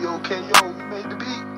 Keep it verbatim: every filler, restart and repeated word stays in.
K O K O, you made the beat.